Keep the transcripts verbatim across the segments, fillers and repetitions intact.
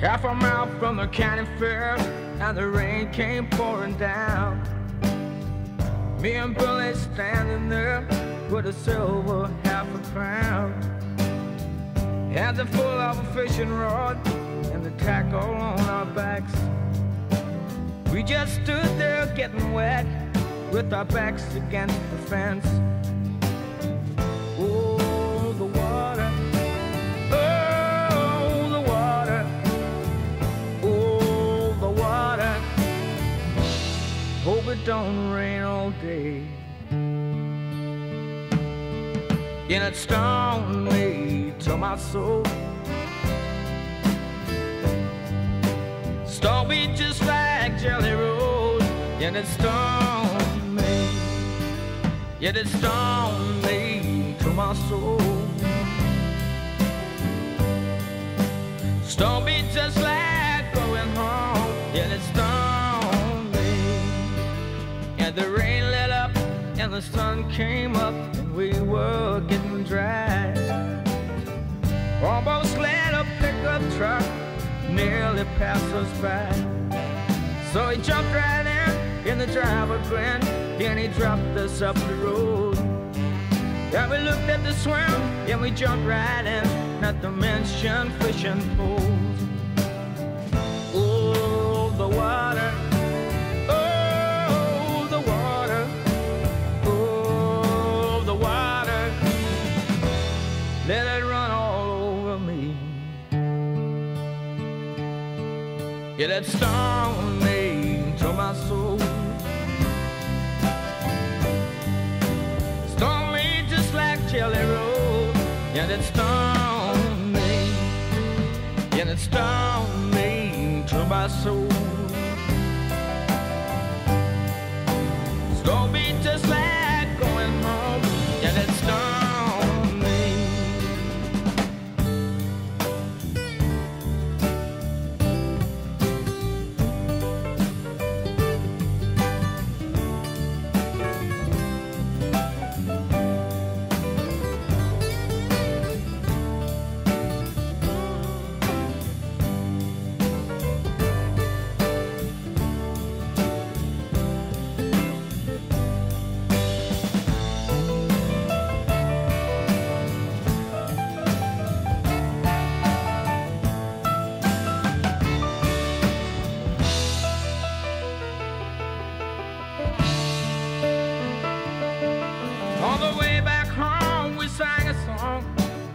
Half a mile from the county fair, and the rain came pouring down. Me and Billy standing there with a silver half a pound, and the full of a fishing rod and the tackle on our backs. We just stood there getting wet with our backs against the fence. Oh, the water, oh, the water, oh, the water. Hope it don't rain all day. And it stoned me to my soul. Stoned me just like Jelly Roll. And it stoned me. Yet it stoned me to my soul. Stoned me just like going home. And it stoned me. And the rain let up and the sun came up. We were getting dry. Almost let a pickup truck nearly pass us by. So he jumped right in, in the driver grin, and he dropped us up the road. Then we looked at the swim, and we jumped right in, not to mention fishing poles. Oh, the water. Let it run all over me. Yeah, that stoned me to my soul. Stoned me just like Jelly Roll. Yeah, that stoned me. Yeah, that stoned me to my soul. Stoned me just like going home. Yeah, that stoned.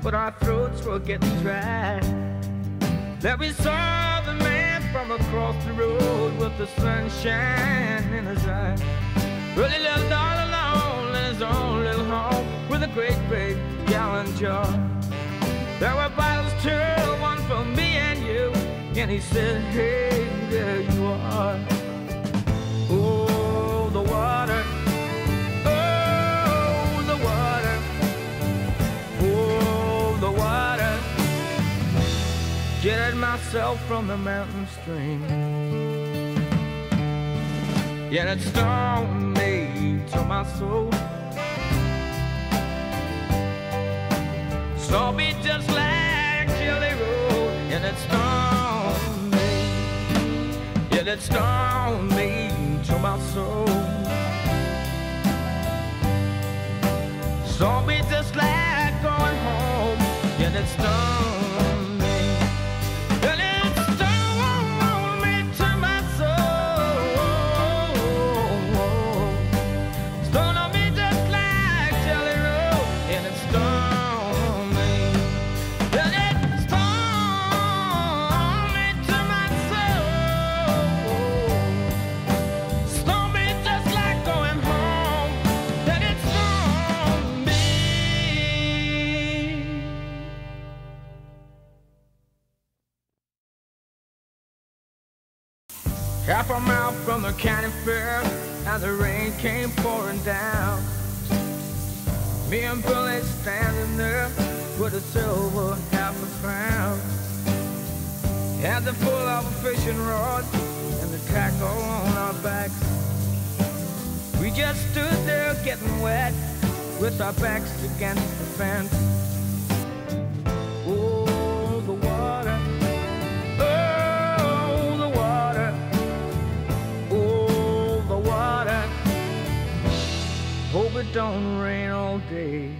But our throats were getting dry. Then we saw the man from across the road with the sunshine in his eye. Well, he lived all alone in his own little home with a great big gallon jar. There were bottles too, one for me and you. And he said, hey, there you are. Oh, the water. Jetted myself from the mountain stream. Yeah, it stoned me to my soul. Stoned me just like Jelly Roll. Yeah, it stoned me. Yeah, it stoned me to my soul. Stoned me just like going home. Yeah, it stoned me. Half a mile from the county fair, and the rain came pouring down. Me and Billy standing there with a silver half a pound, and the full of a fishing rod and the tackle on our backs. We just stood there getting wet with our backs against the fence. Oh, the water. Oh, but don't rain all day.